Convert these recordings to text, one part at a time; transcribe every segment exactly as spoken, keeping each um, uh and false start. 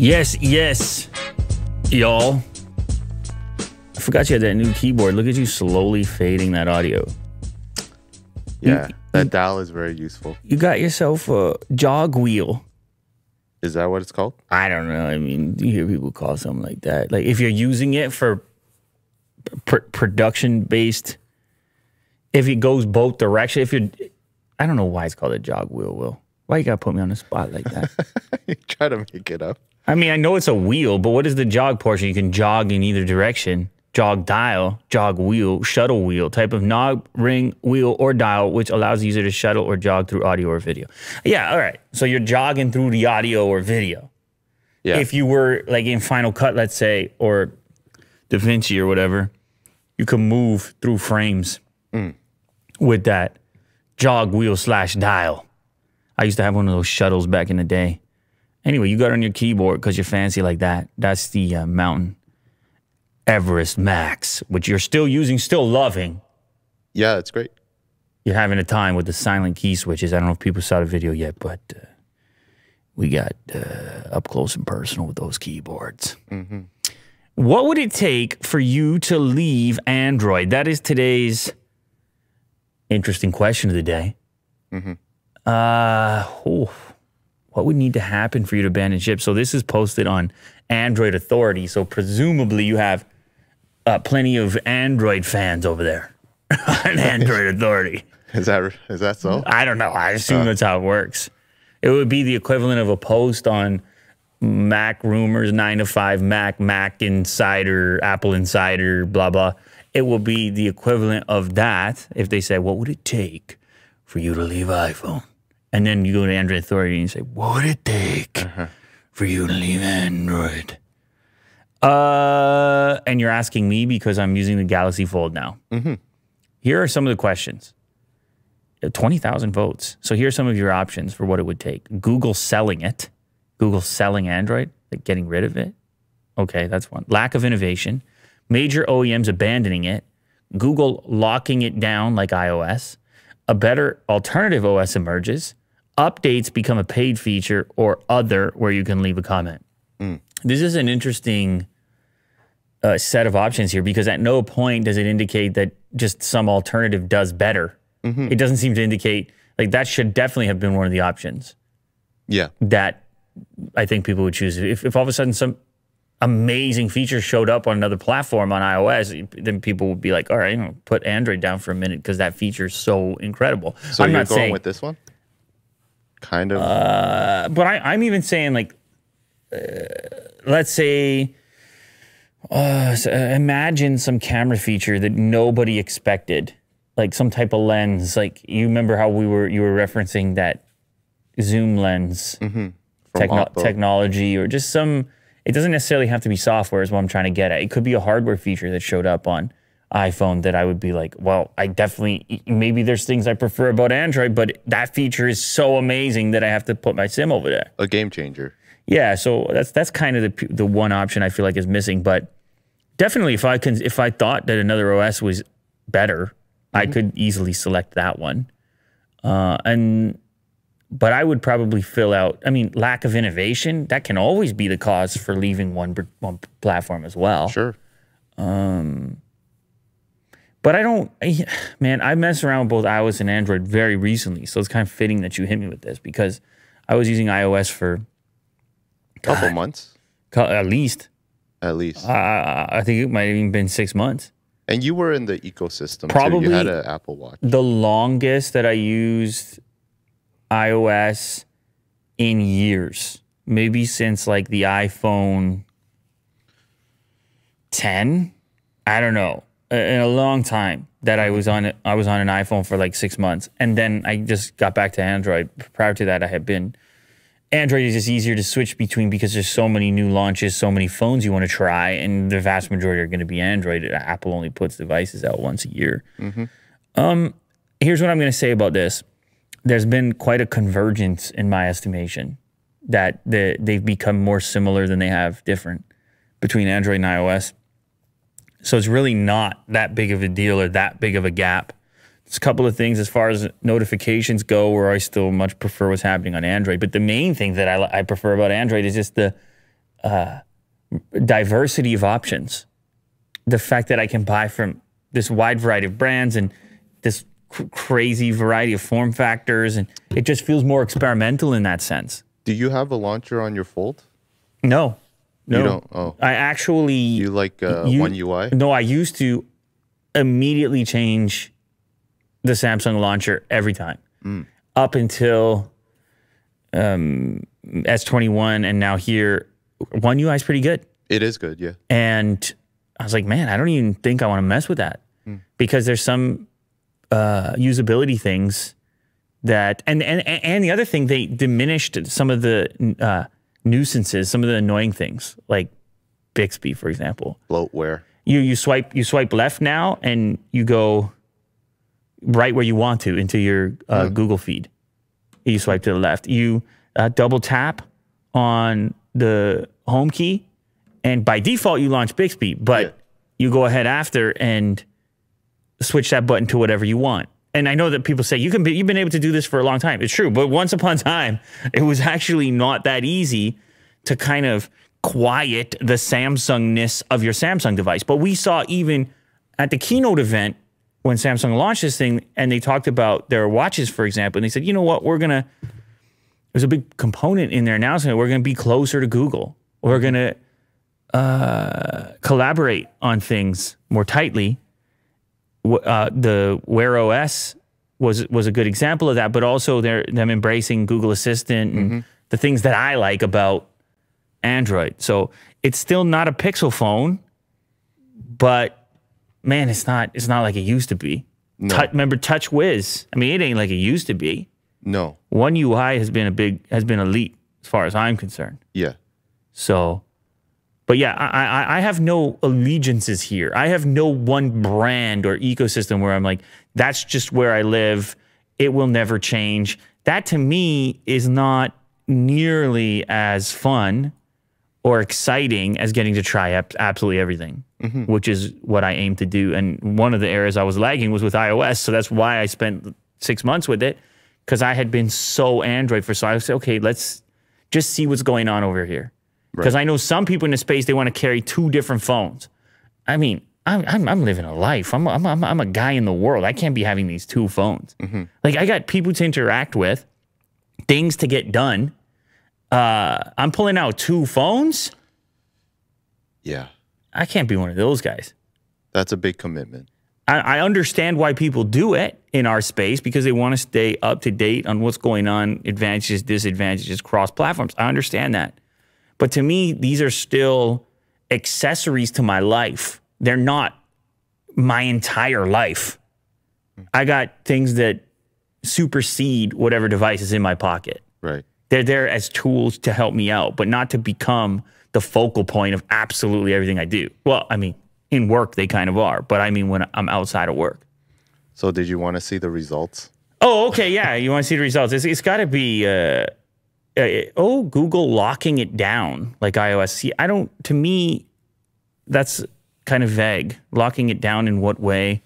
Yes, yes, y'all. I forgot you had that new keyboard. Look at you slowly fading that audio. Yeah, you, that you, dial is very useful. You got yourself a jog wheel. Is that what it's called? I don't know. I mean, you hear people call something like that. Like if you're using it for pr production-based, if it goes both directions, if you're, I don't know why it's called a jog wheel, Will. Why you got to put me on the spot like that? You try to make it up. I mean, I know it's a wheel, but what is the jog portion? You can jog in either direction. Jog dial, jog wheel, shuttle wheel, type of knob, ring, wheel, or dial, which allows the user to shuttle or jog through audio or video. Yeah, all right. So you're jogging through the audio or video. Yeah. If you were, like, in Final Cut, let's say, or DaVinci or whatever, you can move through frames mm. with that jog wheel slash dial. I used to have one of those shuttles back in the day. Anyway, you got on your keyboard because you're fancy like that. That's the uh, Mountain Everest Max, which you're still using, still loving. Yeah, it's great. You're having a time with the silent key switches. I don't know if people saw the video yet, but uh, we got uh, up close and personal with those keyboards. Mm-hmm. What would it take for you to leave Android? That is today's interesting question of the day. Mm-hmm. Uh, oh, what would need to happen for you to abandon ship? So this is posted on Android Authority, so presumably you have Uh, plenty of Android fans over there on Android Authority. Is that is that so? I don't know. I assume uh, that's how it works. It would be the equivalent of a post on Mac Rumors, Nine to Five Mac, Mac Insider, Apple Insider, blah blah. It will be the equivalent of that if they say, "What would it take for you to leave iPhone?" And then you go to Android Authority and you say, "What would it take uh-huh. for you to leave Android?" Uh, and you're asking me because I'm using the Galaxy Fold now. Mm-hmm. Here are some of the questions. twenty thousand votes. So here are some of your options for what it would take. Google selling it. Google selling Android, like getting rid of it. Okay, that's one. Lack of innovation. Major O E Ms abandoning it. Google locking it down like iOS. A better alternative O S emerges. Updates become a paid feature or other where you can leave a comment. Mm. This is an interesting uh, set of options here because at no point does it indicate that just some alternative does better. Mm-hmm. It doesn't seem to indicate, like, that should definitely have been one of the options. Yeah. That I think people would choose. If, if all of a sudden some amazing feature showed up on another platform on iOS, then people would be like, all right, you know, put Android down for a minute because that feature is so incredible. So I'm you're not going saying, with this one? Kind of. Uh, but I, I'm even saying, like, Uh, let's say, uh, so imagine some camera feature that nobody expected, like some type of lens. Like, you remember how we were, you were referencing that zoom lens mm-hmm. techno technology, or just some, it doesn't necessarily have to be software is what I'm trying to get at. It could be a hardware feature that showed up on iPhone that I would be like, well, I definitely, maybe there's things I prefer about Android, but that feature is so amazing that I have to put my SIM over there. A game changer. Yeah, so that's that's kind of the the one option I feel like is missing. But definitely, if I can, if I thought that another O S was better, mm-hmm. I could easily select that one. Uh, and but I would probably fill out. I mean, lack of innovation, that can always be the cause for leaving one one platform as well. Sure. Um, but I don't, I, man. I mess around with both iOS and Android very recently, so it's kind of fitting that you hit me with this because I was using iOS for. God. Couple months, at least. At least. Uh, I think it might have even been six months. And you were in the ecosystem. Probably too. You had an Apple Watch. The longest that I used iOS in years, maybe since like the iPhone ten. I don't know. In a long time that I was on, I was on an iPhone for like six months, and then I just got back to Android. Prior to that, I had been. Android is just easier to switch between because there's so many new launches, so many phones you want to try, and the vast majority are going to be Android. Apple only puts devices out once a year. Mm-hmm. Um, here's what I'm going to say about this. There's been quite a convergence in my estimation that the, they've become more similar than they have different between Android and iOS. So it's really not that big of a deal or that big of a gap. It's a couple of things as far as notifications go where I still much prefer what's happening on Android. But the main thing that I, I prefer about Android is just the uh, diversity of options. The fact that I can buy from this wide variety of brands and this cr crazy variety of form factors, and it just feels more experimental in that sense. Do you have a launcher on your Fold? No. No. You don't? Oh. I actually... You like uh, you, One U I? No, I used to immediately change the Samsung launcher every time. Mm. Up until um, S twenty-one and now here, One U I is pretty good. It is good, yeah. And I was like, man, I don't even think I want to mess with that. Mm. Because there's some uh, usability things that... And, and, and the other thing, they diminished some of the... Uh, nuisances, some of the annoying things, like Bixby, for example. Bloatware. You you swipe you swipe left now, and you go right where you want to into your uh, mm. Google feed. You swipe to the left. You uh, double tap on the home key, and by default you launch Bixby, but yeah. you go ahead after and switch that button to whatever you want. And I know that people say, you can be, you've been able to do this for a long time. It's true. But once upon a time, it was actually not that easy to kind of quiet the Samsungness of your Samsung device. But we saw even at the keynote event when Samsung launched this thing and they talked about their watches, for example, and they said, you know what, we're going to, there's a big component in their announcement, we're going to be closer to Google. We're going to uh, collaborate on things more tightly. Uh, the Wear O S was was a good example of that, but also they're them embracing Google Assistant and mm-hmm. the things that I like about Android. So it's still not a Pixel phone, but man, it's not it's not like it used to be. No. Touch, remember Touch Wiz? I mean, it ain't like it used to be. No, One U I has been a big has been elite as far as I'm concerned. Yeah. So. But yeah, I, I I have no allegiances here. I have no one brand or ecosystem where I'm like, that's just where I live. It will never change. That to me is not nearly as fun or exciting as getting to try absolutely everything, mm-hmm. which is what I aim to do. And one of the areas I was lagging was with iOS. So that's why I spent six months with it, because I had been so Android for so I said, okay, let's just see what's going on over here. Because right. I know some people in the space, they want to carry two different phones. I mean, I'm, I'm, I'm living a life. I'm, I'm, I'm, I'm a guy in the world. I can't be having these two phones. Mm-hmm. Like, I got people to interact with, things to get done. Uh, I'm pulling out two phones? Yeah. I can't be one of those guys. That's a big commitment. I, I understand why people do it in our space, because they want to stay up to date on what's going on, advantages, disadvantages, cross-platforms. I understand that. But to me, these are still accessories to my life. They're not my entire life. I got things that supersede whatever device is in my pocket. Right. They're there as tools to help me out, but not to become the focal point of absolutely everything I do. Well, I mean, in work, they kind of are. But I mean, when I'm outside of work. So did you want to see the results? Oh, okay. Yeah. You want to see the results. It's, it's got to be... Uh, Uh, oh, Google locking it down like iOS. See, I don't, to me, that's kind of vague. Locking it down in what way?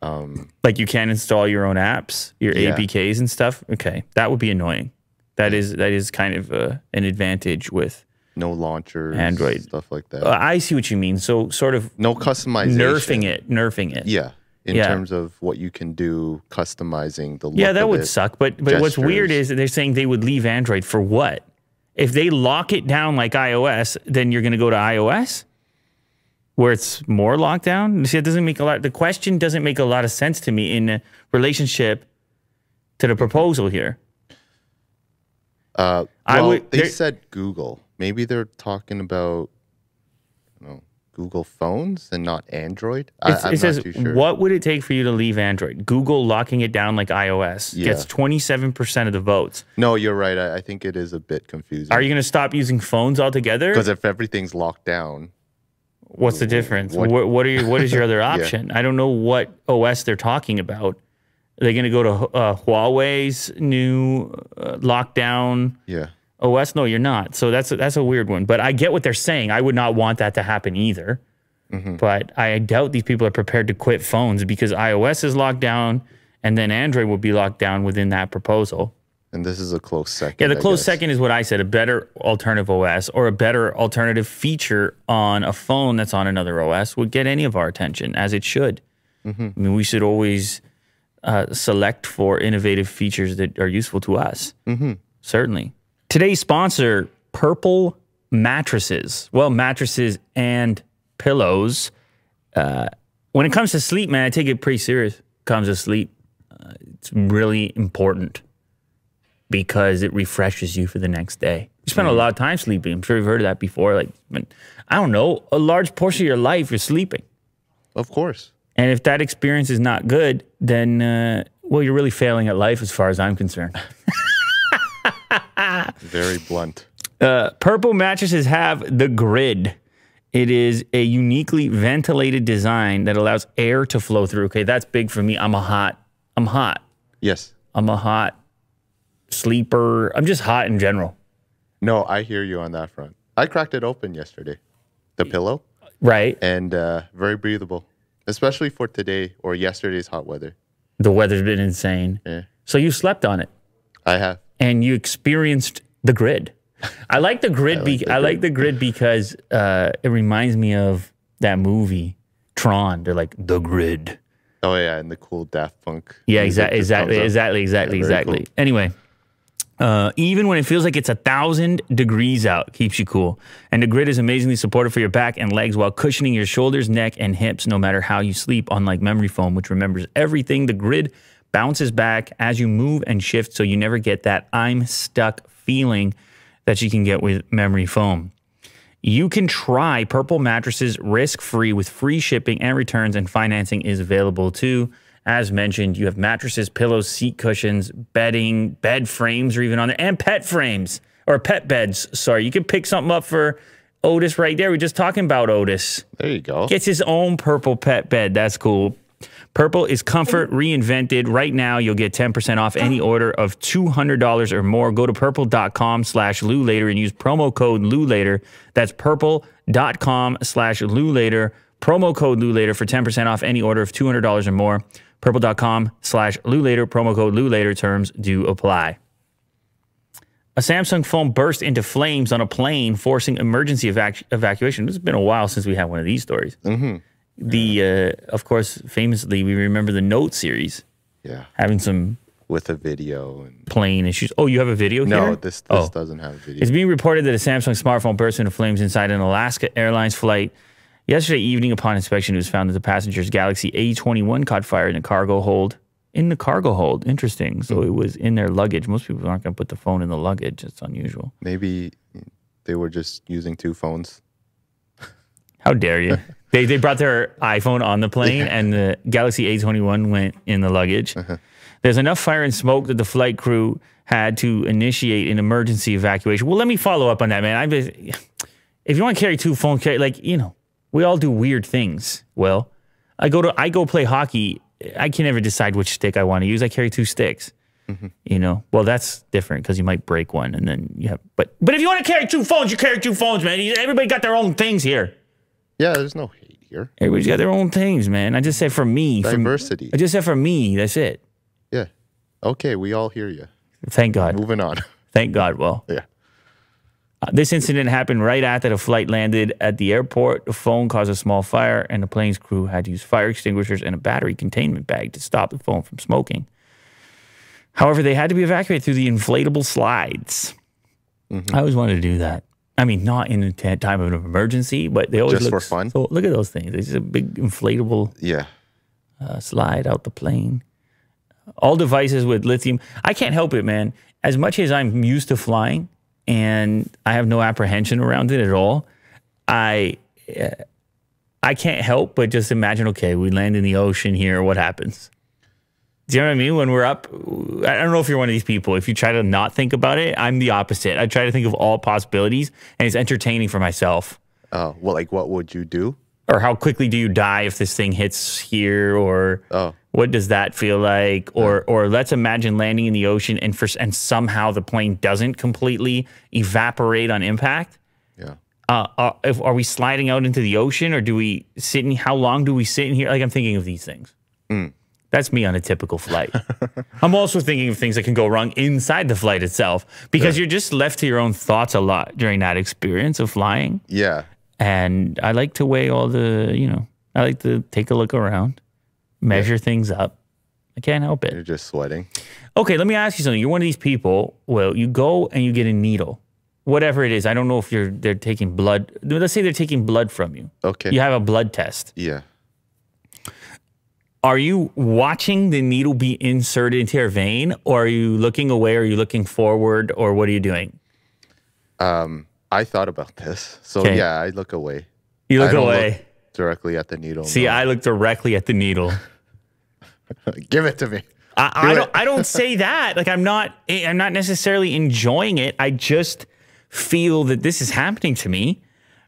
Um, like you can't install your own apps, your yeah. A P Ks and stuff? Okay, that would be annoying. That is that is kind of uh, an advantage with no launchers, Android. Stuff like that. Uh, I see what you mean. So sort of no customization. Nerfing it, nerfing it. Yeah. In yeah. terms of what you can do, customizing the look yeah, that of would it, suck. But but gestures. What's weird is that they're saying they would leave Android for what? If they lock it down like iOS, then you're going to go to iOS, where it's more locked down. See, it doesn't make a lot. The question doesn't make a lot of sense to me in relationship to the proposal here. Uh, well, I would, they said Google. Maybe they're talking about. I don't know. Google phones and not Android? I, I'm it says, not too sure. What would it take for you to leave Android? Google locking it down like iOS yeah. gets twenty-seven percent of the votes. No, you're right. I, I think it is a bit confusing. Are you going to stop using phones altogether? Because if everything's locked down... What's the difference? What, what, what, are you, what is your other option? yeah. I don't know what O S they're talking about. Are they going to go to uh, Huawei's new uh, lockdown? Yeah. O S? No, you're not. So that's a, that's a weird one. But I get what they're saying. I would not want that to happen either. Mm-hmm. But I doubt these people are prepared to quit phones because iOS is locked down and then Android will be locked down within that proposal. And this is a close second. Yeah, the close second is what I said, a better alternative O S or a better alternative feature on a phone that's on another O S would get any of our attention, as it should. Mm-hmm. I mean, we should always uh, select for innovative features that are useful to us. Mm-hmm. Certainly. Today's sponsor, Purple Mattresses. Well, mattresses and pillows. Uh, when it comes to sleep, man, I take it pretty serious. When it comes to sleep, uh, it's really important, because it refreshes you for the next day. You spend a lot of time sleeping. I'm sure you've heard of that before. Like, I don't know, a large portion of your life you're sleeping. Of course. And if that experience is not good, then, uh, well, you're really failing at life as far as I'm concerned. Very blunt. Uh, Purple mattresses have the grid. It is a uniquely ventilated design that allows air to flow through. Okay, that's big for me. I'm a hot. I'm hot. Yes. I'm a hot sleeper. I'm just hot in general. No, I hear you on that front. I cracked it open yesterday, the pillow. Right. And uh, very breathable, especially for today or yesterday's hot weather. The weather's been insane. Yeah. So you slept on it. I have. And you experienced the grid. I like the grid. I, like, be the I grid. like the grid because uh, it reminds me of that movie, Tron. They're like, the grid. Oh, yeah, and the cool Daft Punk. Yeah, exa exactly, exactly, exactly, yeah, exactly. Cool. Anyway. Uh, even when it feels like it's a thousand degrees out, keeps you cool. And the grid is amazingly supportive for your back and legs while cushioning your shoulders, neck, and hips no matter how you sleep, unlike memory foam, which remembers everything. The grid bounces back as you move and shift, so you never get that I'm stuck feeling that you can get with memory foam. You can try Purple mattresses risk-free with free shipping and returns, and financing is available too. As mentioned, you have mattresses, pillows, seat cushions, bedding, bed frames are even on there, and pet frames, or pet beds, sorry. You can pick something up for Otis right there. We're just talking about Otis. There you go. Gets his own Purple pet bed. That's cool. Purple is comfort reinvented. Right now, you'll get ten percent off any order of two hundred dollars or more. Go to purple.com slash Lou Later and use promo code Lou Later. That's purple.com slash Lou Later. Promo code Lou Later for ten percent off any order of two hundred dollars or more. Purple.com slash Lou Later, promo code Lou Later, terms do apply. A Samsung phone burst into flames on a plane, forcing emergency evac evacuation. It's been a while since we had one of these stories. Mm-hmm. The, uh, of course, famously, we remember the Note series. Yeah. Having some... With a video. And plane issues. Oh, you have a video here? No, this, this oh. doesn't have a video. It's being reported that a Samsung smartphone burst into flames inside an Alaska Airlines flight. Yesterday evening, upon inspection, it was found that the passenger's Galaxy A twenty-one caught fire in the cargo hold. In the cargo hold. Interesting. So it was in their luggage. Most people aren't going to put the phone in the luggage. It's unusual. Maybe they were just using two phones. How dare you? they, they brought their iPhone on the plane, yeah. And the Galaxy A twenty-one went in the luggage. Uh-huh. There's enough fire and smoke that the flight crew had to initiate an emergency evacuation. Well, let me follow up on that, man. I just, if you want to carry two phones, carry, like, you know. We all do weird things. Well, I go to I go play hockey. I can never decide which stick I want to use. I carry two sticks. Mm-hmm. You know. Well, that's different because you might break one, and then you have. But but if you want to carry two phones, you carry two phones, man. Everybody got their own things here. Yeah, there's no hate here. Everybody's got their own things, man. I just said for me, diversity. For, I just said for me. That's it. Yeah. Okay, we all hear you. Thank God. Moving on. Thank God. Well. Yeah. Uh, this incident happened right after the flight landed at the airport. The phone caused a small fire, and the plane's crew had to use fire extinguishers and a battery containment bag to stop the phone from smoking. However, they had to be evacuated through the inflatable slides. Mm-hmm. I always wanted to do that. I mean, not in a time of an emergency, but they always just look for fun. So look at those things. It's a big inflatable yeah uh, slide out the plane. All devices with lithium. I can't help it, man. As much as I'm used to flying. And I have no apprehension around it at all. I uh, I can't help but just imagine, okay, we land in the ocean here, what happens? Do you know what I mean? When we're up, I don't know if you're one of these people. If you try to not think about it, I'm the opposite. I try to think of all possibilities, and it's entertaining for myself. Oh, uh, well, like what would you do? Or how quickly do you die if this thing hits here? Or oh. What does that feel like? Or or let's imagine landing in the ocean and for, and somehow the plane doesn't completely evaporate on impact. Yeah. Uh, are, if, are we sliding out into the ocean, or do we sit in? How long do we sit in here? Like I'm thinking of these things. Mm. That's me on a typical flight. I'm also thinking of things that can go wrong inside the flight itself, because yeah. you're just left to your own thoughts a lot during that experience of flying. Yeah. And I like to weigh all the, you know, I like to take a look around, measure yeah. things up. I can't help it. You're just sweating. Okay, let me ask you something. You're one of these people, well, you go and you get a needle. Whatever it is, I don't know if you're they're taking blood. Let's say they're taking blood from you. Okay. You have a blood test. Yeah. Are you watching the needle be inserted into your vein, or are you looking away, or are you looking forward, or what are you doing? Um, I thought about this. So, okay. yeah, I look away. You look I away. Look directly at the needle. See, no. I look directly at the needle. Give it to me. I, I, don't, I don't say that. Like, I'm not, I'm not necessarily enjoying it. I just feel that this is happening to me.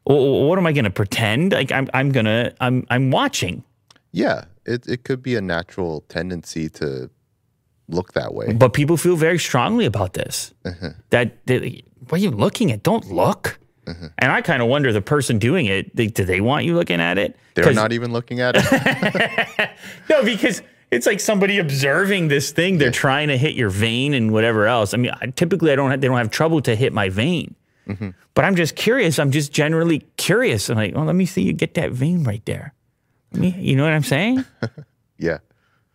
What am I going to pretend? Like, I'm, I'm going to, I'm, I'm watching. Yeah. It, it could be a natural tendency to look that way. But people feel very strongly about this. Uh-huh. That, they, what are you looking at? Don't look. Uh-huh. And I kind of wonder, the person doing it, they, do they want you looking at it? They're not even looking at it. No, because it's like somebody observing this thing. They're yeah. trying to hit your vein and whatever else. I mean, I, typically I don't have, they don't have trouble to hit my vein. Mm-hmm. But I'm just curious. I'm just generally curious. I'm like, oh, let me see you get that vein right there. You know what I'm saying? Yeah.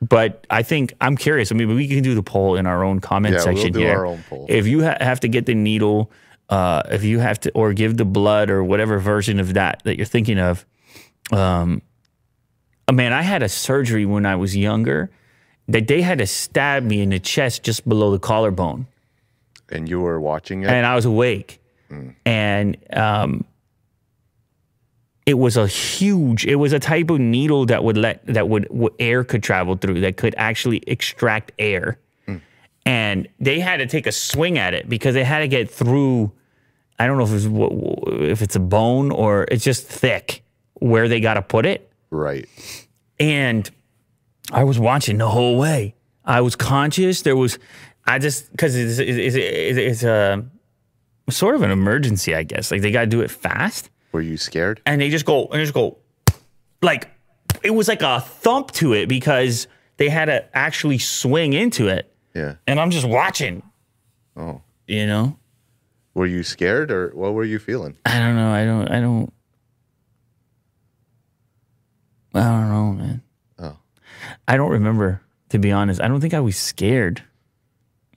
But I think I'm curious. I mean, we can do the poll in our own comment yeah, section we'll do here. Our own poll. If you ha have to get the needle, uh, if you have to, or give the blood or whatever version of that that you're thinking of. Um, oh man, I had a surgery when I was younger that they had to stab me in the chest just below the collarbone. And you were watching it? And I was awake. Mm. And um, it was a huge, it was a type of needle that would let, that would, air could travel through, that could actually extract air. Mm. And they had to take a swing at it because they had to get through, I don't know if it's, if it's a bone or it's just thick where they got to put it. Right. And I was watching the whole way. I was conscious. There was, I just, because it's, it's, it's, it's a sort of an emergency, I guess. Like they got to do it fast. Were you scared? And they just go, and they just go, like, it was like a thump to it because they had to actually swing into it. Yeah. And I'm just watching. Oh. You know? Were you scared or what were you feeling? I don't know. I don't, I don't, I don't know, man. Oh. I don't remember, to be honest. I don't think I was scared.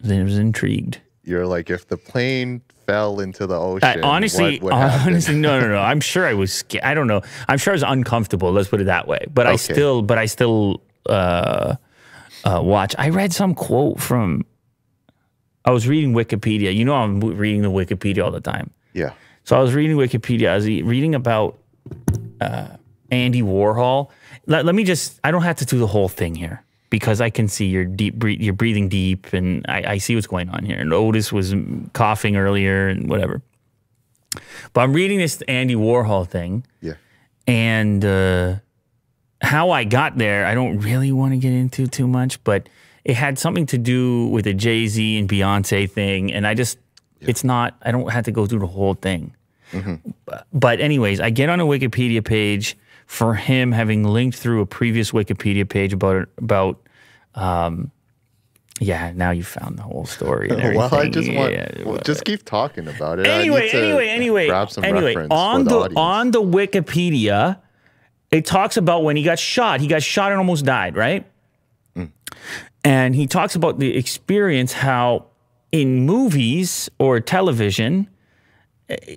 I was intrigued. You're like, if the plane fell into the ocean. I, honestly, what, what honestly, no, no, no. I'm sure I was. I don't know. I'm sure I was uncomfortable. Let's put it that way. But okay. I still, but I still uh, uh, watch. I read some quote from. I was reading Wikipedia. You know, I'm reading the Wikipedia all the time. Yeah. So I was reading Wikipedia. I was reading about uh, Andy Warhol. Let, let me just. I don't have to do the whole thing here, because I can see you're deep, you're breathing deep, and I, I see what's going on here. And Otis was coughing earlier and whatever. But I'm reading this Andy Warhol thing. Yeah. And uh, how I got there, I don't really want to get into too much, but it had something to do with the Jay-Z and Beyonce thing. And I just, yeah. it's not, I don't have to go through the whole thing. Mm-hmm. But anyways, I get on a Wikipedia page for him having linked through a previous Wikipedia page about, about um, yeah, now you found the whole story and everything. Well, I just want, yeah, well, just keep talking about it. Anyway, anyway, anyway, grab some anyway, reference on for the, the audience. On the Wikipedia, it talks about when he got shot. He got shot and almost died, right? Mm. And he talks about the experience, how in movies or television,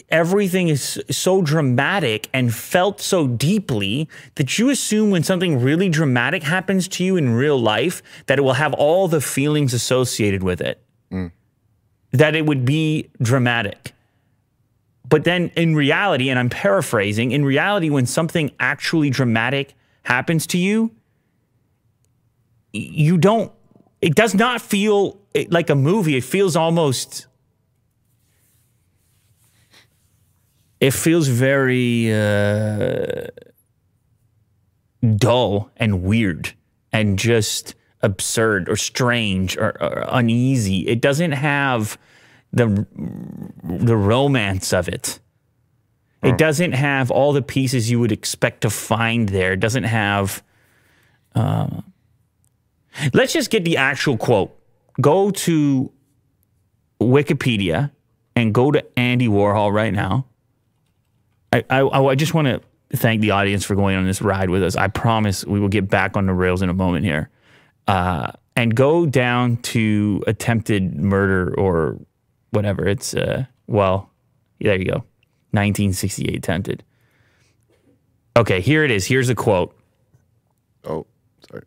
everything is so dramatic and felt so deeply that you assume when something really dramatic happens to you in real life that it will have all the feelings associated with it, mm. that it would be dramatic. But then in reality, and I'm paraphrasing, in reality, when something actually dramatic happens to you, you don't, it does not feel like a movie. It feels almost... It feels very uh, dull and weird and just absurd or strange or, or uneasy. It doesn't have the, the romance of it. Oh. It doesn't have all the pieces you would expect to find there. It doesn't have um, Let's just get the actual quote. Go to Wikipedia and go to Andy Warhol right now. I, I, I just want to thank the audience for going on this ride with us. I promise we will get back on the rails in a moment here. Uh, and go down to attempted murder or whatever. It's, uh, well, there you go. nineteen sixty-eight attempted. Okay, here it is. Here's a quote. Oh, sorry.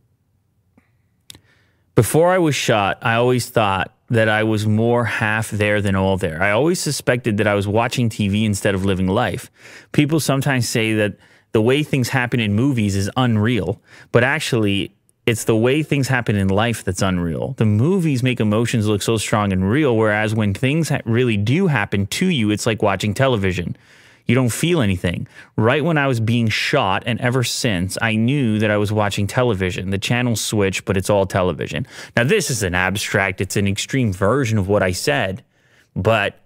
Before I was shot, I always thought that I was more half there than all there. I always suspected that I was watching T V instead of living life. People sometimes say that the way things happen in movies is unreal, but actually it's the way things happen in life that's unreal. The movies make emotions look so strong and real, whereas when things ha- really do happen to you, it's like watching television. You don't feel anything. Right when I was being shot, and ever since, I knew that I was watching television. The channel switched, but it's all television. Now, this is an abstract, it's an extreme version of what I said, but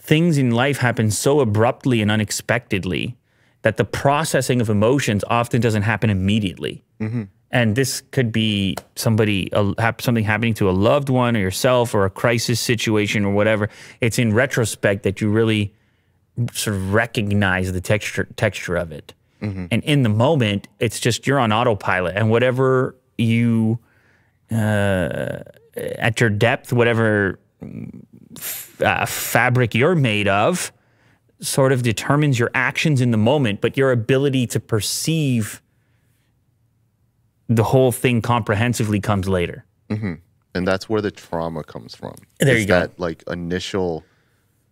things in life happen so abruptly and unexpectedly that the processing of emotions often doesn't happen immediately. Mm-hmm. And this could be somebody, uh, something happening to a loved one or yourself or a crisis situation or whatever. It's in retrospect that you really sort of recognize the texture texture of it. Mm-hmm. And in the moment, it's just you're on autopilot, and whatever you uh, at your depth, whatever uh, fabric you're made of sort of determines your actions in the moment, but your ability to perceive the whole thing comprehensively comes later. Mm-hmm. And that's where the trauma comes from. There you go. That like initial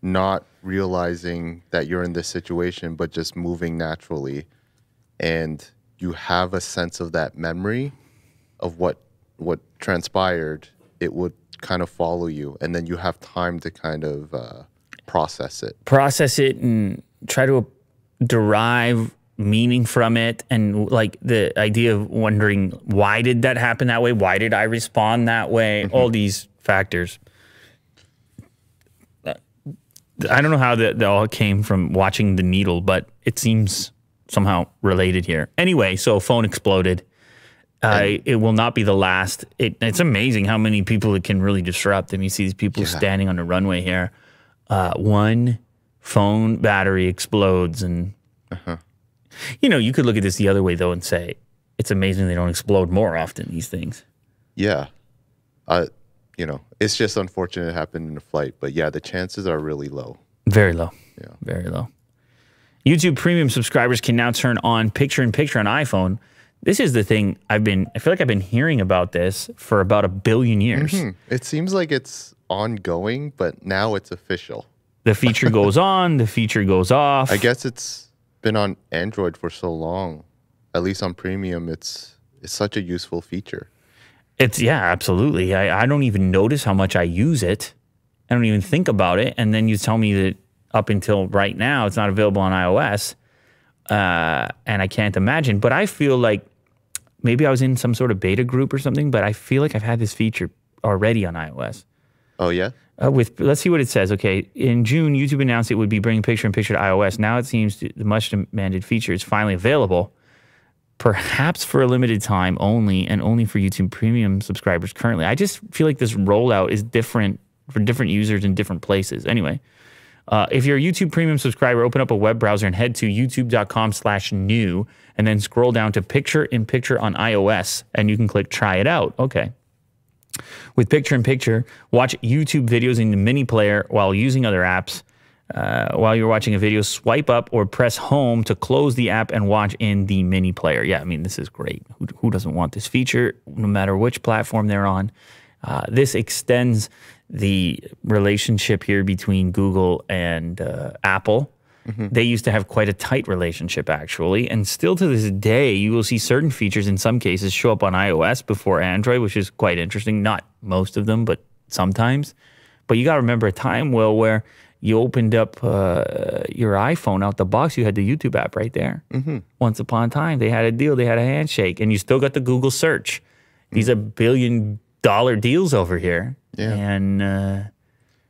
not realizing that you're in this situation, but just moving naturally, and you have a sense of that memory of what what transpired. It would kind of follow you, and then you have time to kind of uh, process it, process it, and try to derive meaning from it, and like the idea of wondering why did that happen that way, why did I respond that way, mm-hmm. all these factors. I don't know how that all came from watching The Needle, but it seems somehow related here. Anyway, so phone exploded. Uh, it will not be the last. It, it's amazing how many people it can really disrupt. I mean, you see these people yeah. standing on the runway here. Uh, one phone battery explodes. And, uh-huh. you know, you could look at this the other way, though, and say, it's amazing they don't explode more often, these things. Yeah. Uh You know, it's just unfortunate it happened in a flight. But yeah, the chances are really low. Very low. Yeah. Very low. YouTube Premium subscribers can now turn on picture-in-picture on iPhone. This is the thing I've been, I feel like I've been hearing about this for about a billion years. Mm-hmm. It seems like it's ongoing, but now it's official. The feature goes on, the feature goes off. I guess it's been on Android for so long. At least on Premium, it's it's such a useful feature. It's, yeah, absolutely. I, I don't even notice how much I use it. I don't even think about it. And then you tell me that up until right now, it's not available on iOS. Uh, and I can't imagine. But I feel like maybe I was in some sort of beta group or something, but I feel like I've had this feature already on iOS. Oh, yeah? Uh, with let's see what it says. Okay, in June, YouTube announced it would be bringing picture-in-picture to iOS. Now it seems the much-demanded feature is finally available. Perhaps for a limited time only, and only for YouTube Premium subscribers currently. I just feel like this rollout is different for different users in different places. Anyway, uh, if you're a YouTube Premium subscriber, open up a web browser and head to youtube dot com slash new, and then scroll down to picture-in-picture on iOS, and you can click try it out. Okay. With picture-in-picture, watch YouTube videos in the mini player while using other apps. Uh, while you're watching a video, swipe up or press home to close the app and watch in the mini player. Yeah, I mean, this is great. Who, who doesn't want this feature, no matter which platform they're on? Uh, this extends the relationship here between Google and uh, Apple. Mm-hmm. They used to have quite a tight relationship, actually. And still to this day, you will see certain features in some cases show up on iOS before Android, which is quite interesting. Not most of them, but sometimes. But you got to remember a time, Will, where you opened up uh, your iPhone out the box, you had the YouTube app right there. Mm-hmm. Once upon a time, they had a deal, they had a handshake, and you still got the Google search. These mm-hmm. are billion-dollar deals over here. Yeah. And, uh,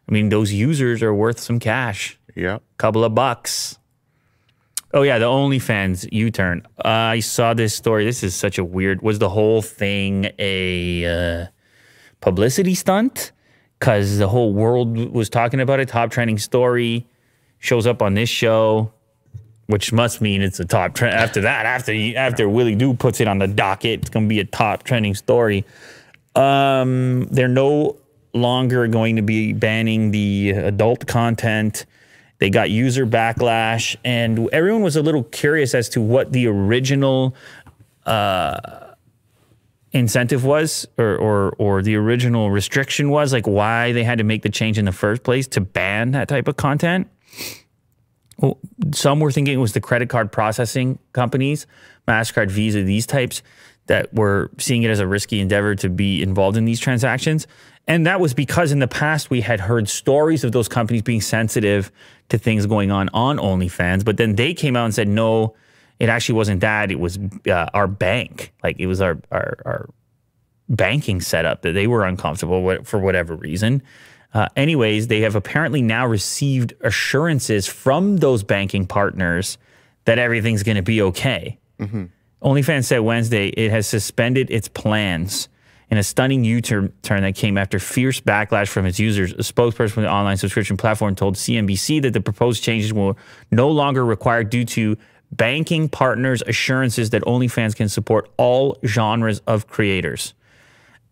I mean, those users are worth some cash. Yeah. Couple of bucks. Oh yeah, the OnlyFans U-turn. Uh, I saw this story. This is such a weird. Was the whole thing a uh, publicity stunt? Because the whole world was talking about it. Top trending story shows up on this show, which must mean it's a top trend. After that, after after Willie Doo puts it on the docket, it's gonna be a top trending story. Um, they're no longer going to be banning the adult content. They got user backlash, and everyone was a little curious as to what the original uh, incentive was, or, or or the original restriction was, like why they had to make the change in the first place to ban that type of content. Well, some were thinking it was the credit card processing companies, MasterCard, Visa, these types, that were seeing it as a risky endeavor to be involved in these transactions. And that was because in the past, we had heard stories of those companies being sensitive to things going on on OnlyFans. But then they came out and said, no, it actually wasn't that. It was uh, our bank. Like, it was our, our, our banking setup that they were uncomfortable with for whatever reason. Uh, anyways, they have apparently now received assurances from those banking partners that everything's going to be okay. Mm-hmm. OnlyFans said Wednesday it has suspended its plans in a stunning U-turn that came after fierce backlash from its users. A spokesperson from the online subscription platform told C N B C that the proposed changes will no longer require due to banking partners' assurances that OnlyFans can support all genres of creators.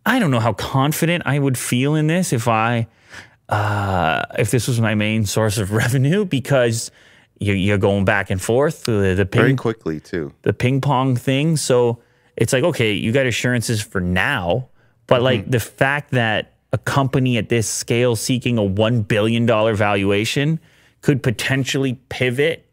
I don't know how confident I would feel in this if I... Uh, if this was my main source of revenue, because you're, you're going back and forth the, the ping, very quickly too, the ping pong thing. So it's like, okay, you got assurances for now, but like mm-hmm. the fact that a company at this scale seeking a one billion dollar valuation could potentially pivot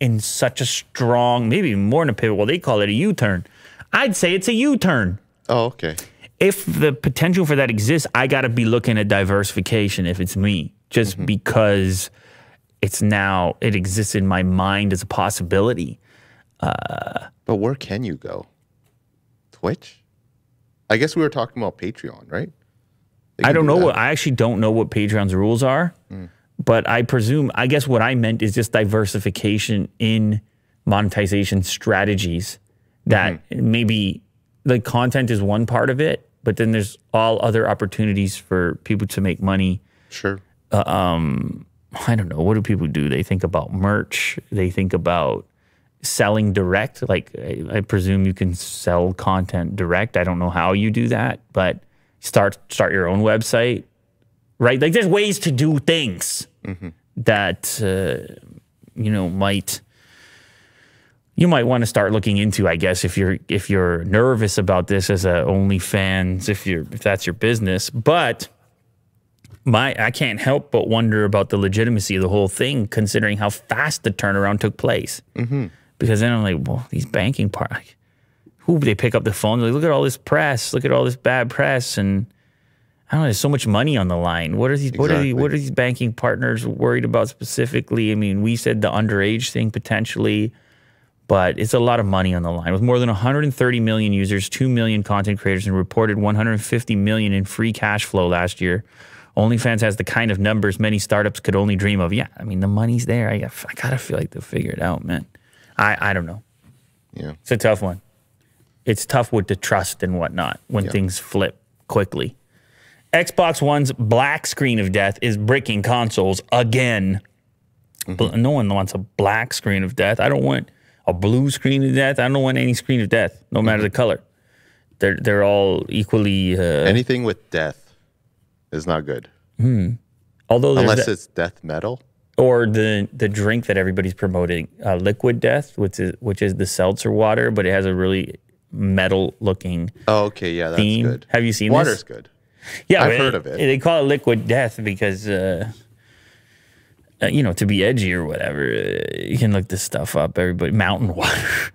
in such a strong, maybe more than a pivot. Well, they call it a U-turn. I'd say it's a U-turn. Oh, okay. If the potential for that exists, I got to be looking at diversification if it's me, just mm-hmm. because it's now, it exists in my mind as a possibility. Uh, but where can you go? Twitch? I guess we were talking about Patreon, right? I don't do know. What, I actually don't know what Patreon's rules are, mm. but I presume, I guess what I meant is just diversification in monetization strategies that mm-hmm. maybe... Like content is one part of it, but then there's all other opportunities for people to make money. Sure. Uh, um, I don't know. What do people do? They think about merch. They think about selling direct. Like I, I presume you can sell content direct. I don't know how you do that, but start start your own website, right? Like there's ways to do things mm-hmm. that uh, you know might. You might want to start looking into, I guess, if you're if you're nervous about this as a OnlyFans, if you're if that's your business. But my I can't help but wonder about the legitimacy of the whole thing, considering how fast the turnaround took place. Mm-hmm. Because then I'm like, well, these banking part, like, who they pick up the phone, like, look at all this press, look at all this bad press, and I don't know, there's so much money on the line. What are these? Exactly. What are these, what are these banking partners worried about specifically? I mean, we said the underage thing potentially. But it's a lot of money on the line. With more than one hundred thirty million users, two million content creators, and reported one hundred fifty million in free cash flow last year, OnlyFans has the kind of numbers many startups could only dream of. Yeah, I mean, the money's there. I, I gotta feel like they'll figure it out, man. I, I don't know. Yeah, it's a tough one. It's tough with the trust and whatnot when yeah. things flip quickly. Xbox One's black screen of death is bricking consoles again. Mm-hmm. No one wants a black screen of death. I don't want... a blue screen of death. I don't want any screen of death, no matter the color. They're they're all equally. Uh, Anything with death is not good. Hmm. Although unless that, it's death metal or the the drink that everybody's promoting, uh, Liquid Death, which is which is the seltzer water, but it has a really metal looking. Oh, okay, yeah, that's theme. Good. Have you seen Water's this? Water's good. Yeah, I've heard it, of it. They call it Liquid Death because. Uh, Uh, you know, to be edgy or whatever, uh, you can look this stuff up. Everybody, mountain water.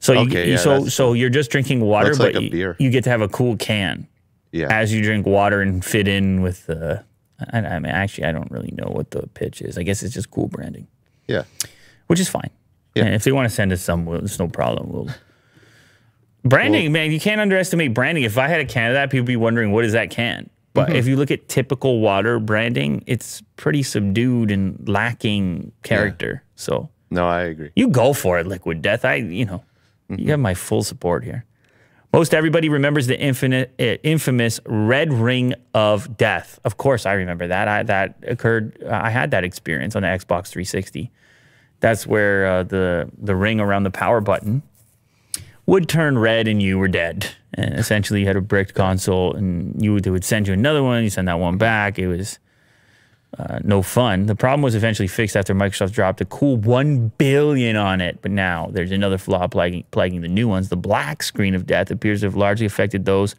so you, okay, yeah, so so you're just drinking water, but like you, you get to have a cool can. Yeah. As you drink water and fit in with the. Uh, I, I mean, actually, I don't really know what the pitch is. I guess it's just cool branding. Yeah. Which is fine. Yeah. And if they want to send us some, we'll, it's no problem. We'll. Branding, well, man, you can't underestimate branding. If I had a can of that, people would be wondering what is that can. But mm-hmm. if you look at typical water branding, it's pretty subdued and lacking character. Yeah. So No, I agree. You go for it, Liquid Death. I, you know, mm-hmm. you have my full support here. Most everybody remembers the infinite, uh, infamous Red Ring of Death. Of course, I remember that. I that occurred. Uh, I had that experience on the Xbox three sixty. That's where uh, the the ring around the power button would turn red, and you were dead. And essentially, you had a bricked console, and you would, they would send you another one. You send that one back. It was uh, no fun. The problem was eventually fixed after Microsoft dropped a cool one billion on it. But now there's another flaw plaguing, plaguing the new ones. The black screen of death appears to have largely affected those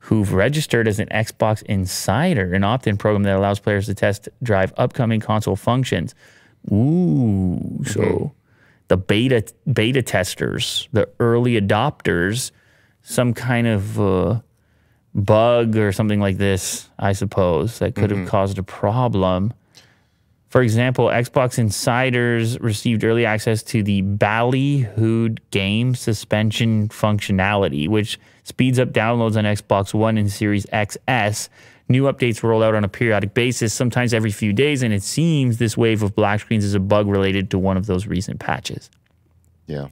who've registered as an Xbox Insider, an opt-in program that allows players to test drive upcoming console functions. Ooh, mm-hmm. so the beta beta testers, the early adopters, some kind of uh, bug or something like this, I suppose, that could mm-hmm. have caused a problem. For example, Xbox Insiders received early access to the ballyhooed game suspension functionality, which speeds up downloads on Xbox One and Series X S. New updates roll out on a periodic basis, sometimes every few days, and it seems this wave of black screens is a bug related to one of those recent patches. Yeah.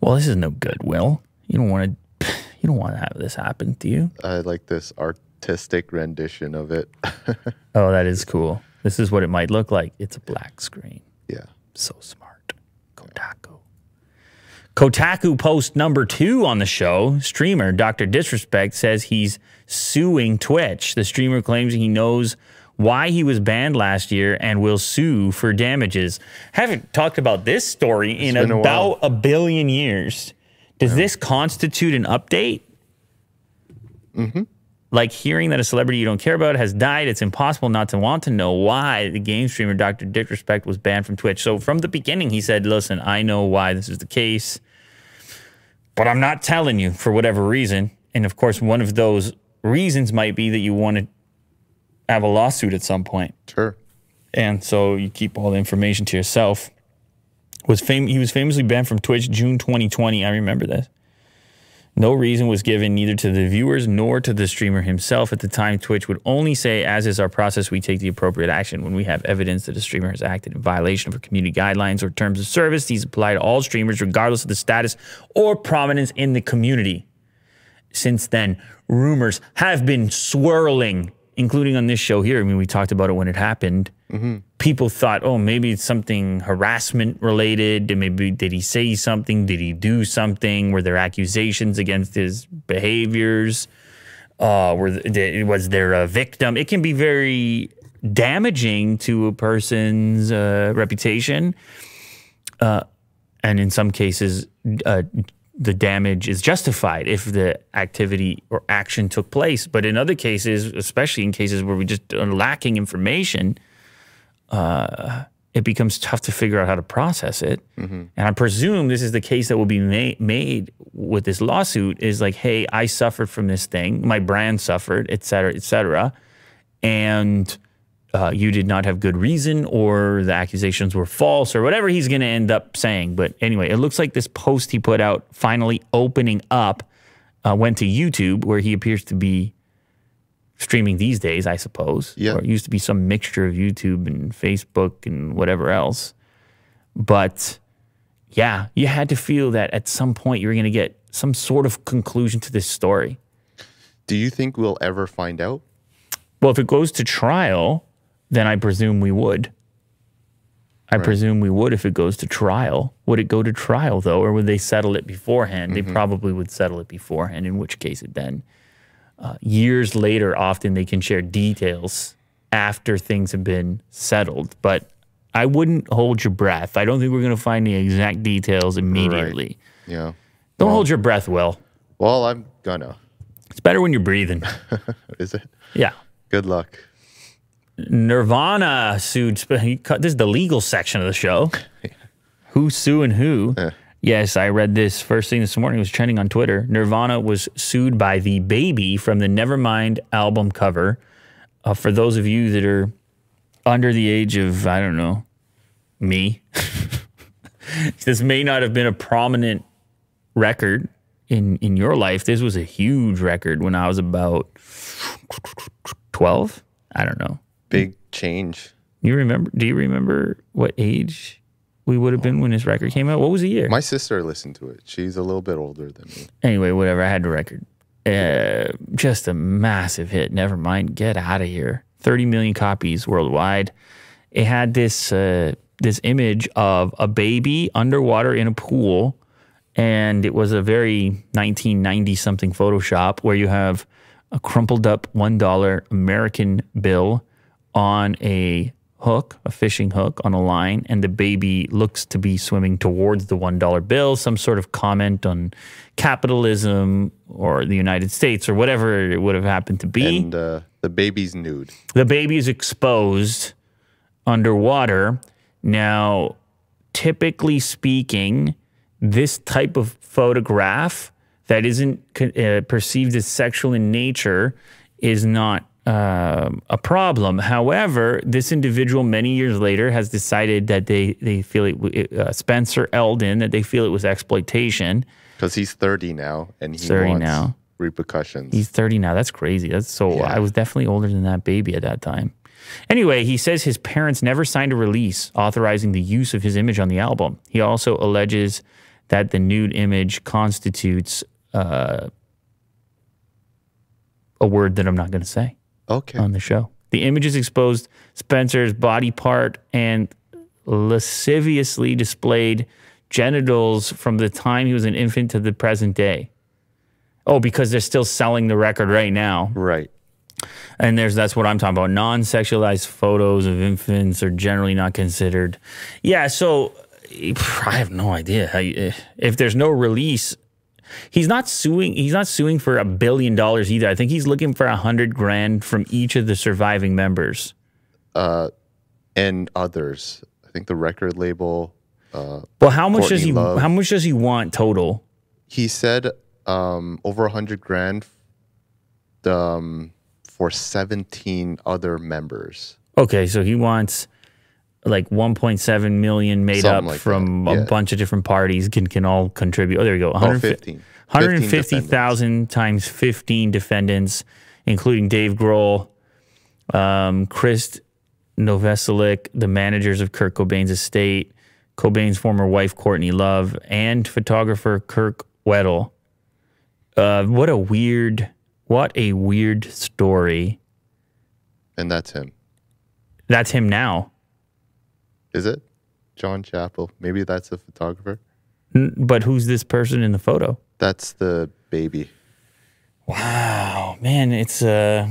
Well, this is no good, Will. You don't want to. You don't want to have this happen, do you? I like this artistic rendition of it. Oh, that is cool. This is what it might look like. It's a black screen. Yeah. So smart. Kotaku. Kotaku post number two on the show. Streamer Doctor Disrespect says he's suing Twitch. The streamer claims he knows why he was banned last year and will sue for damages. Haven't talked about this story in about a, a billion years. Does yeah. this constitute an update? Mm-hmm. Like hearing that a celebrity you don't care about has died, it's impossible not to want to know why the game streamer Doctor Disrespect was banned from Twitch. So from the beginning, he said, listen, I know why this is the case, but I'm not telling you for whatever reason. And of course, one of those reasons might be that you want to have a lawsuit at some point. Sure. And so you keep all the information to yourself. Was fam he was famously banned from Twitch June twenty twenty. I remember this. No reason was given neither to the viewers nor to the streamer himself. At the time, Twitch would only say, as is our process, we take the appropriate action when we have evidence that a streamer has acted in violation of our community guidelines or terms of service. These apply to all streamers, regardless of the status or prominence in the community. Since then, rumors have been swirling, including on this show here. I mean, we talked about it when it happened. Mm-hmm. People thought, oh, maybe it's something harassment related. Maybe did he say something? Did he do something? Were there accusations against his behaviors? Uh, were th was there a victim? It can be very damaging to a person's uh, reputation. Uh, and in some cases, uh, the damage is justified if the activity or action took place. But in other cases, especially in cases where we just are lacking information, uh, it becomes tough to figure out how to process it. Mm-hmm. And I presume this is the case that will be ma made with this lawsuit is like, hey, I suffered from this thing. My brand suffered, et cetera, et cetera. And uh, you did not have good reason, or the accusations were false, or whatever he's going to end up saying. But anyway, it looks like this post he put out finally opening up uh, went to YouTube, where he appears to be streaming these days, I suppose. Yeah. Or it used to be some mixture of YouTube and Facebook and whatever else. But yeah, you had to feel that at some point you were going to get some sort of conclusion to this story. Do you think we'll ever find out? Well, if it goes to trial, then I presume we would. I right. presume we would if it goes to trial. Would it go to trial, though, or would they settle it beforehand? Mm-hmm. They probably would settle it beforehand, in which case it then, uh, years later, often they can share details after things have been settled. But I wouldn't hold your breath. I don't think we're going to find the exact details immediately. Right. Yeah. Don't well, hold your breath, Will. Well, I'm gonna. It's better when you're breathing. Is it? Yeah. Good luck. Nirvana sued. This is the legal section of the show. Who's suing who? Eh. Yes, I read this first thing this morning. It was trending on Twitter. Nirvana was sued by the baby from the Nevermind album cover. Uh, for those of you that are under the age of, I don't know, me, this may not have been a prominent record in, in your life. This was a huge record when I was about twelve. I don't know. Big change. You remember? Do you remember what age we would have been when this record came out. What was the year? My sister listened to it. She's a little bit older than me. Anyway, whatever. I had the record. Uh, just a massive hit. Nevermind. Get out of here. thirty million copies worldwide. It had this uh, this image of a baby underwater in a pool, and it was a very nineteen ninety something Photoshop where you have a crumpled up one dollar American bill on a hook, a fishing hook on a line, and the baby looks to be swimming towards the one dollar bill, some sort of comment on capitalism or the United States or whatever it would have happened to be. And uh, the baby's nude. The baby is exposed underwater. Now, typically speaking, this type of photograph that isn't uh, perceived as sexual in nature is not Uh, a problem. However, this individual many years later has decided that they they feel it. Uh, Spencer Elden, that they feel it was exploitation because he's thirty now and he wants now. repercussions. He's thirty now. That's crazy. That's so. Yeah. I was definitely older than that baby at that time. Anyway, he says his parents never signed a release authorizing the use of his image on the album. He also alleges that the nude image constitutes uh, a word that I'm not going to say. Okay. On the show. The images exposed Spencer's body part and lasciviously displayed genitals from the time he was an infant to the present day. Oh, because they're still selling the record right now. Right. And there's that's what I'm talking about. Non-sexualized photos of infants are generally not considered. Yeah, so I have no idea. How you, if there's no release... He's not suing. He's not suing for a billion dollars either. I think he's looking for a hundred grand from each of the surviving members, uh, and others. I think the record label. Uh, well, how much Courtney does he? Love, how much does he want total? He said um, over a hundred grand um, for seventeen other members. Okay, so he wants like one point seven million made Something up like from yeah. a bunch of different parties can can all contribute. Oh, there you go. one hundred fifty thousand times fifteen defendants, including Dave Grohl, um, Chris Novoselic, the managers of Kurt Cobain's estate, Cobain's former wife, Courtney Love, and photographer Kirk Weddle. Uh, what a weird, what a weird story. And that's him. That's him now. Is it John Chappell? Maybe that's the photographer. But who's this person in the photo? That's the baby. Wow, man, it's uh,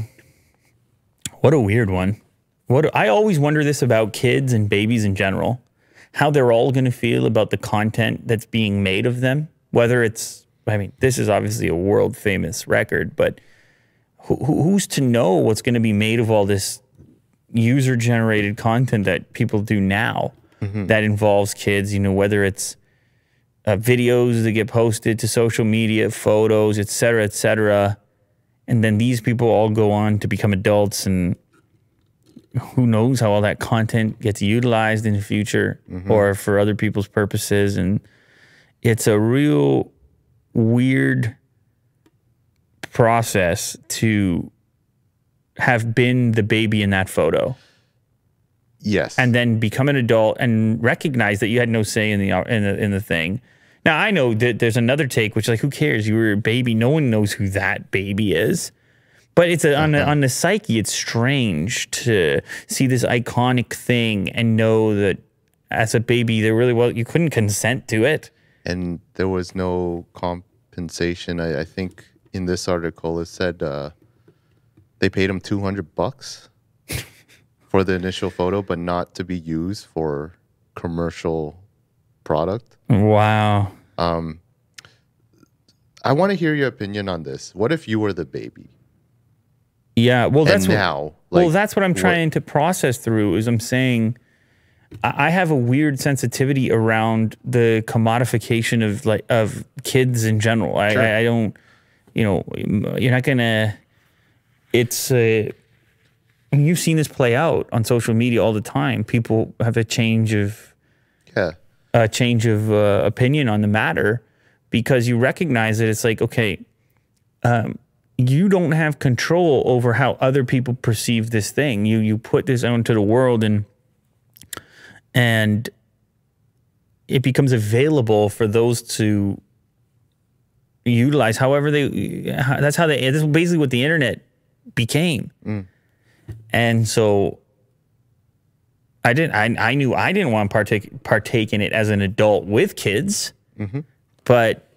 what a weird one. What I always wonder this about kids and babies in general, how they're all going to feel about the content that's being made of them. Whether it's, I mean, this is obviously a world famous record, but who, who's to know what's going to be made of all this user-generated content that people do now mm-hmm. that involves kids, you know, whether it's uh, videos that get posted to social media, photos, et cetera, et cetera. And then these people all go on to become adults, and who knows how all that content gets utilized in the future mm-hmm. or for other people's purposes. And it's a real weird process to have been the baby in that photo. Yes. And then become an adult and recognize that you had no say in the in the, in the thing. Now, I know that there's another take, which is like, who cares? You were a baby. No one knows who that baby is. But it's a, on, a, on the psyche, it's strange to see this iconic thing and know that as a baby, there really was, you couldn't consent to it. And there was no compensation. I, I think in this article it said... Uh, they paid him two hundred bucks for the initial photo, but not to be used for commercial product. Wow. Um, I want to hear your opinion on this. What if you were the baby? Yeah. Well, that's and now. What, like, well, that's what I'm trying what, to process through. Is I'm saying I have a weird sensitivity around the commodification of like of kids in general. Sure. I, I don't. You know, you're not gonna. It's, uh, you've seen this play out on social media all the time. People have a change of, yeah. a change of uh, opinion on the matter because you recognize that it's like, okay, um, you don't have control over how other people perceive this thing. You you put this out into the world, and and it becomes available for those to utilize however they, that's how they, this is basically what the internet became. Mm. And so I didn't, I, I knew I didn't want to partake, partake in it as an adult with kids, mm-hmm. but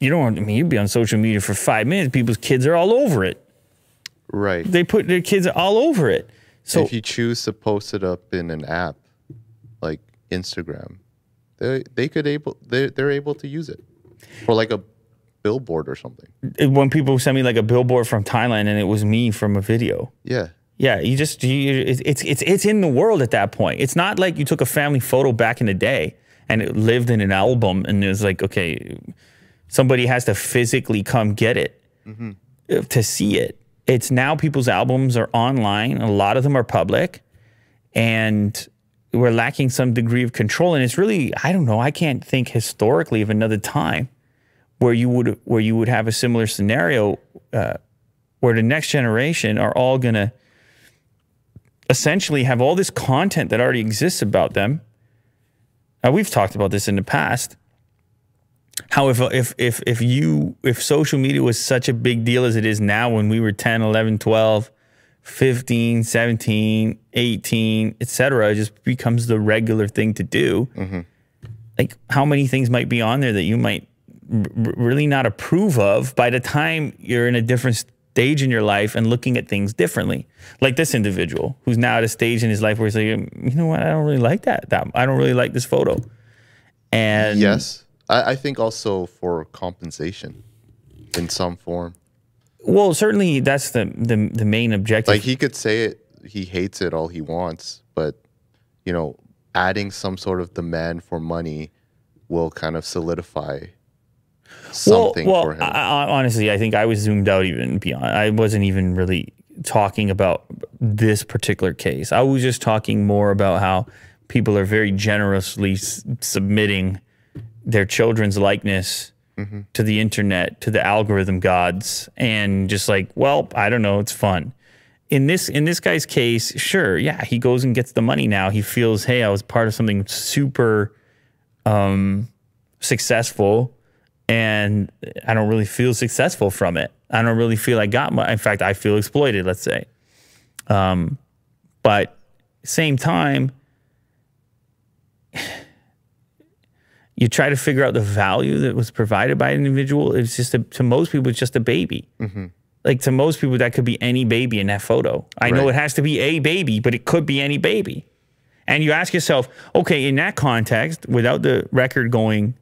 you don't want, I mean, you'd be on social media for five minutes, people's kids are all over it. Right. They put their kids all over it. So if you choose to post it up in an app like Instagram, they, they could able, they're, they're able to use it for like a billboard or something. When people send me like a billboard from Thailand and it was me from a video. Yeah. Yeah, you just you, it's it's it's in the world at that point. It's not like you took a family photo back in the day and it lived in an album and it was like, okay, somebody has to physically come get it mm-hmm. to see it. It's now people's albums are online. A lot of them are public and we're lacking some degree of control. And it's really, I don't know, I can't think historically of another time where you would where you would have a similar scenario uh, where the next generation are all going to essentially have all this content that already exists about them. Now, we've talked about this in the past. How if, if, if, if you, if social media was such a big deal as it is now when we were ten, eleven, twelve, fifteen, seventeen, eighteen, et cetera, it just becomes the regular thing to do. Mm-hmm. Like how many things might be on there that you might r really not approve of by the time you're in a different stage in your life and looking at things differently. Like this individual who's now at a stage in his life where he's like, you know what, I don't really like that. that I don't really like this photo. And yes. I think also for compensation in some form. Well, certainly that's the, the, the main objective. Like he could say it, he hates it all he wants, but, you know, adding some sort of demand for money will kind of solidify something well, well, for him. I, I, honestly, I think I was zoomed out even beyond. I wasn't even really talking about this particular case. I was just talking more about how people are very generously s submitting their children's likeness mm-hmm. to the internet, to the algorithm gods, and just like, well, I don't know, it's fun. In this in this guy's case, sure, yeah, he goes and gets the money now. He feels, hey, I was part of something super um, successful, and I don't really feel successful from it. I don't really feel I got my, in fact, I feel exploited, let's say. Um, but same time, you try to figure out the value that was provided by an individual. It's just, a, to most people, it's just a baby. Mm-hmm. Like to most people, that could be any baby in that photo. I right. know it has to be a baby, but it could be any baby. And you ask yourself, okay, in that context, without the record going,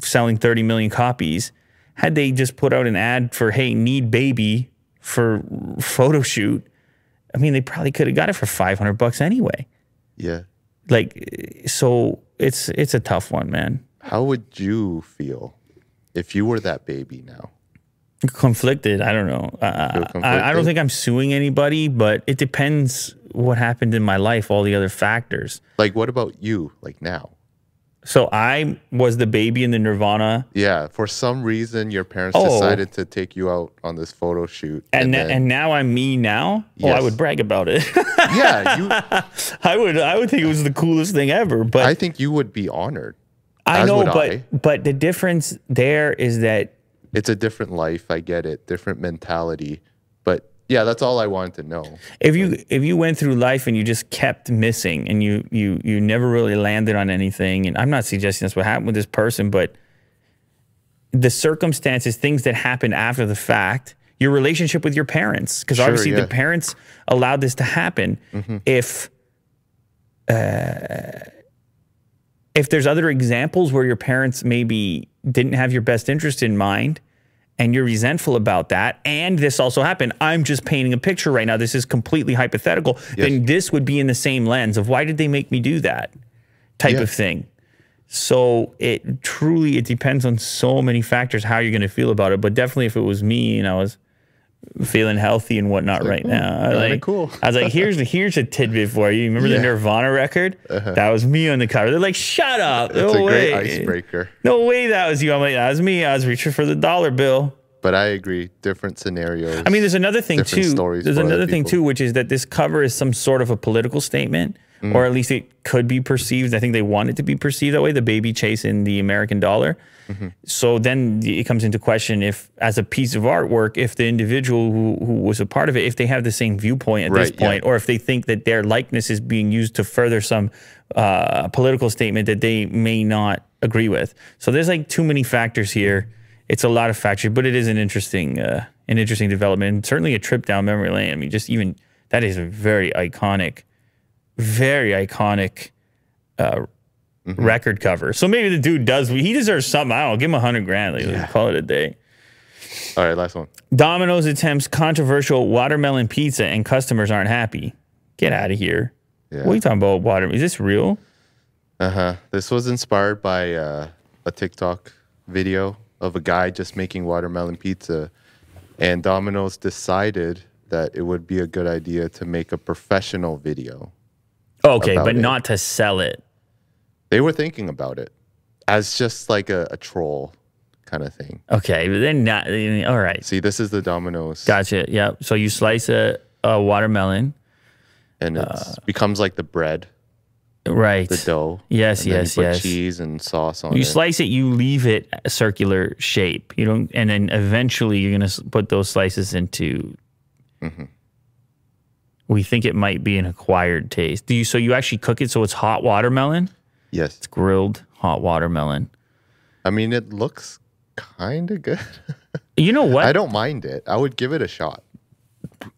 selling thirty million copies, had they just put out an ad for, hey, need baby for photo shoot, I mean, they probably could have got it for five hundred bucks anyway. Yeah. Like, so it's it's a tough one, man. How would you feel if you were that baby now? Conflicted. I don't know. Uh, I, I don't think I'm suing anybody, but it depends what happened in my life, all the other factors. Like, what about you, like, now? So I was the baby in the Nirvana. Yeah, for some reason, your parents oh. decided to take you out on this photo shoot. And, and, then, and now I'm me now? Yes. Oh, I would brag about it. Yeah. You, I would I would think it was the coolest thing ever. But I think you would be honored. I know, but, I. but the difference there is that... It's a different life. I get it. Different mentality. But yeah, that's all I wanted to know. If you if you went through life and you just kept missing and you you you never really landed on anything, and I'm not suggesting that's what happened with this person, but the circumstances, things that happened after the fact, your relationship with your parents, because sure, obviously yeah. the parents allowed this to happen. Mm-hmm. If uh, if there's other examples where your parents maybe didn't have your best interest in mind, and you're resentful about that, and this also happened, I'm just painting a picture right now, this is completely hypothetical, yes. then this would be in the same lens of why did they make me do that type yes. of thing. So it truly, it depends on so many factors how you're going to feel about it, but definitely if it was me and I was feeling healthy and whatnot like, right now, I like, cool. I was like, here's the here's a tidbit for you. You remember yeah. the Nirvana record? Uh-huh. That was me on the cover. They're like, shut up. It's no a way. Great icebreaker. No way that was you. I'm like, that was me. I was reaching for the dollar bill. But I agree. Different scenarios. I mean, there's another thing too. There's another thing too, which is that this cover is some sort of a political statement, mm. or at least it could be perceived. I think they want it to be perceived that way, the baby chase in the American dollar. Mm-hmm. So then it comes into question if, as a piece of artwork, if the individual who, who was a part of it, if they have the same viewpoint at right, this point, yeah. or if they think that their likeness is being used to further some uh, political statement that they may not agree with. So there's like too many factors here. It's a lot of factors, but it is an interesting, uh, an interesting development. And certainly a trip down memory lane. I mean, just even that is a very iconic, very iconic uh, mm-hmm. record cover. So maybe the dude does. He deserves something. I don't know. Give him a hundred grand. Like, yeah. Call it a day. All right, last one. Domino's attempts controversial watermelon pizza and customers aren't happy. Get out of here. Yeah. What are you talking about? Watermelon? Is this real? Uh huh. This was inspired by uh, a TikTok video of a guy just making watermelon pizza, and Domino's decided that it would be a good idea to make a professional video. Okay, but it. not to sell it. They were thinking about it as just like a, a troll kind of thing. Okay, but then not, all right. See, this is the Domino's. Gotcha, yeah. So you slice a, a watermelon. And it uh, becomes like the bread. Right. The dough. Yes, and yes, you put yes. cheese and sauce on you it. You slice it, you leave it a circular shape. You don't, and then eventually you're going to put those slices into... Mm-hmm. We think it might be an acquired taste. Do you? So you actually cook it so it's hot watermelon? Yes. It's grilled hot watermelon. I mean, it looks kind of good. You know what? I don't mind it. I would give it a shot.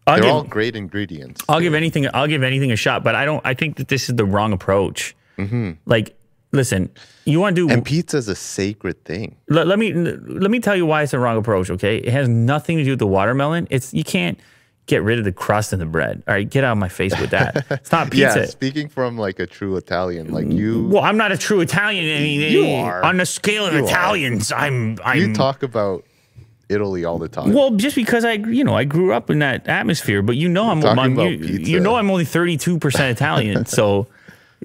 I'll They're give, all great ingredients. I'll give anything. I'll give anything a shot, but I don't. I think that this is the wrong approach. Mm-hmm. Like, listen, you want to do, and pizza's a sacred thing. Let, let me let me tell you why it's the wrong approach. Okay, it has nothing to do with the watermelon. It's you can't get rid of the crust and the bread. All right, get out of my face with that. It's not pizza. Yeah, speaking from like a true Italian, like you. Well, I'm not a true Italian. I mean, you are on the scale of you Italians. Are. I'm. I'm. You talk about Italy all the time. Well, just because I, you know, I grew up in that atmosphere, but you know, I'm, I'm you, you know, I'm only thirty-two percent Italian, so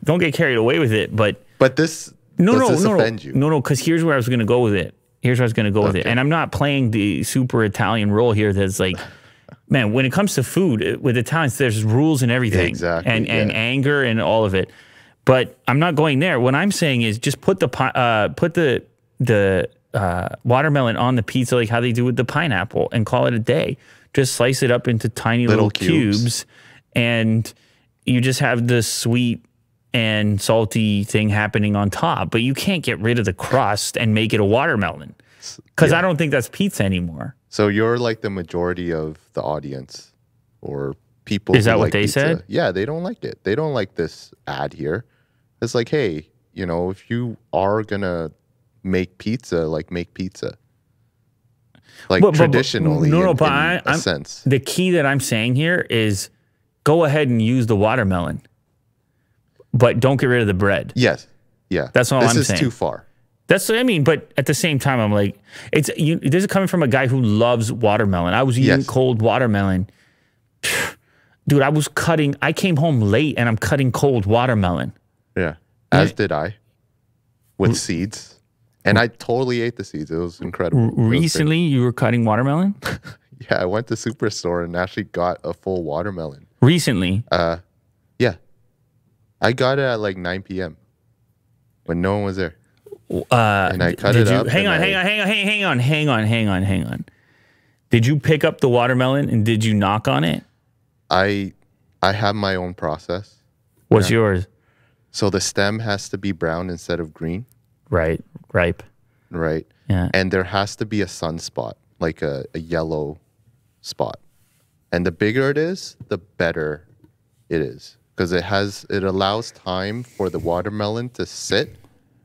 don't get carried away with it. But but this no no this no, offend no, you? no no no because here's where I was going to go with it. Here's where I was going to go okay. with it, and I'm not playing the super Italian role here. That's like, man, when it comes to food with Italians, there's rules and everything, yeah, exactly, and and yeah. anger and all of it. But I'm not going there. What I'm saying is just put the uh, put the the. Uh, watermelon on the pizza, like how they do with the pineapple, and call it a day. Just slice it up into tiny little, little cubes. cubes, and you just have the sweet and salty thing happening on top. But you can't get rid of the crust and make it a watermelon, because yeah. I don't think that's pizza anymore. So you're like the majority of the audience, or people. Is that what like they pizza. said? Yeah, they don't like it. They don't like this ad here. It's like, hey, you know, if you are gonna make pizza, like make pizza like but, but, traditionally no, no, in, but in I, a I'm, sense. The key that I'm saying here is go ahead and use the watermelon, but don't get rid of the bread. Yes. Yeah. That's all this I'm saying. This is too far. That's what I mean. But at the same time, I'm like, it's you, this is coming from a guy who loves watermelon. I was eating yes. cold watermelon. Dude, I was cutting, I came home late and I'm cutting cold watermelon. Yeah. As and, did I with seeds. And I totally ate the seeds. It was incredible. It was Recently, great. you were cutting watermelon? Yeah, I went to Superstore and actually got a full watermelon. Recently? Uh, yeah. I got it at like nine P M when no one was there. Uh, and I cut it you, up. Hang on, hang I, on, hang on, hang on, hang on, hang on, hang on. Did you pick up the watermelon and did you knock on it? I, I have my own process. What's yeah. yours? So the stem has to be brown instead of green. Right, ripe. Right. Yeah. And there has to be a sunspot, like a, a yellow spot. And the bigger it is, the better it is. Because it has it allows time for the watermelon to sit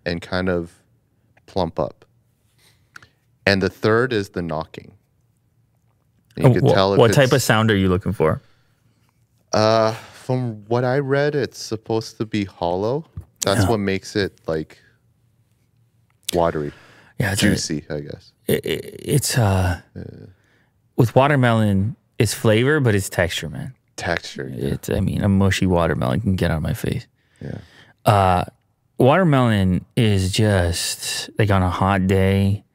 and kind of plump up. And the third is the knocking. And you oh, can well, tell if what type of sound are you looking for? Uh from what I read, it's supposed to be hollow. That's yeah. what makes it like watery, yeah, juicy. Right. I guess it, it, it's uh, yeah. with watermelon, it's flavor, but it's texture, man. Texture. Yeah. It's. I mean, a mushy watermelon can get on my face. Yeah. Uh, watermelon is just like on a hot day.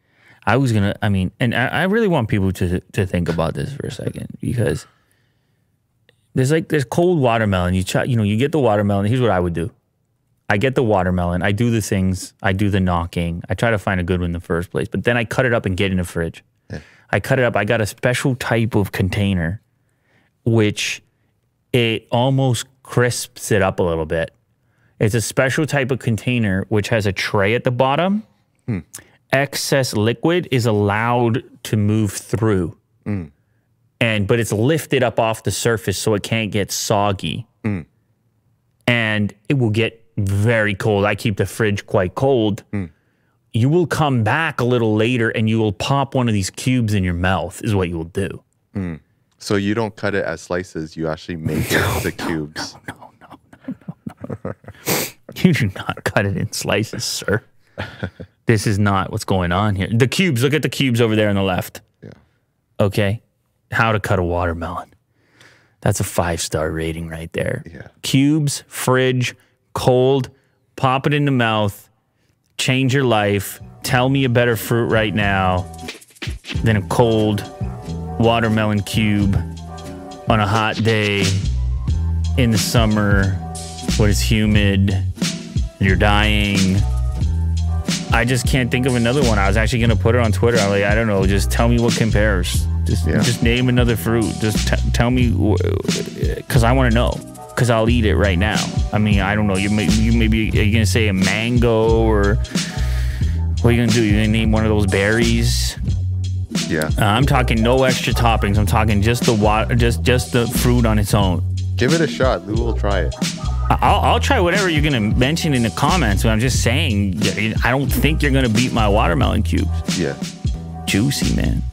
I was gonna. I mean, and I, I really want people to to think about this for a second because There's like there's cold watermelon. You try, you know, you get the watermelon. Here's what I would do. I get the watermelon. I do the things. I do the knocking. I try to find a good one in the first place, but then I cut it up and get it in the fridge. Yeah. I cut it up. I got a special type of container, which it almost crisps it up a little bit. It's a special type of container which has a tray at the bottom. Mm. Excess liquid is allowed to move through, mm. and but it's lifted up off the surface so it can't get soggy, mm. and it will get very cold. I keep the fridge quite cold. Mm. You will come back a little later and you will pop one of these cubes in your mouth is what you will do. Mm. So you don't cut it as slices. You actually make no, it the no, cubes. No, no, no, no, no, no. You do not cut it in slices, sir. This is not what's going on here. The cubes, look at the cubes over there on the left. Yeah. Okay. How to cut a watermelon. That's a five-star rating right there. Yeah. Cubes, fridge, cold, pop it in the mouth, change your life. Tell me a better fruit right now than a cold watermelon cube on a hot day in the summer when it's humid and you're dying. I just can't think of another one. I was actually going to put it on Twitter. I'm like, I don't know. Just tell me what compares. Just, yeah. just name another fruit. Just t tell me, because I want to know. Because I'll eat it right now. I mean, I don't know. You may, you maybe are you gonna say a mango or what are you gonna do? You're gonna name one of those berries. Yeah. Uh, I'm talking no extra toppings. I'm talking just the water, just just the fruit on its own. Give it a shot. Lou will try it. I'll I'll try whatever you're gonna mention in the comments. But I'm just saying, I don't think you're gonna beat my watermelon cubes. Yeah. Juicy, man.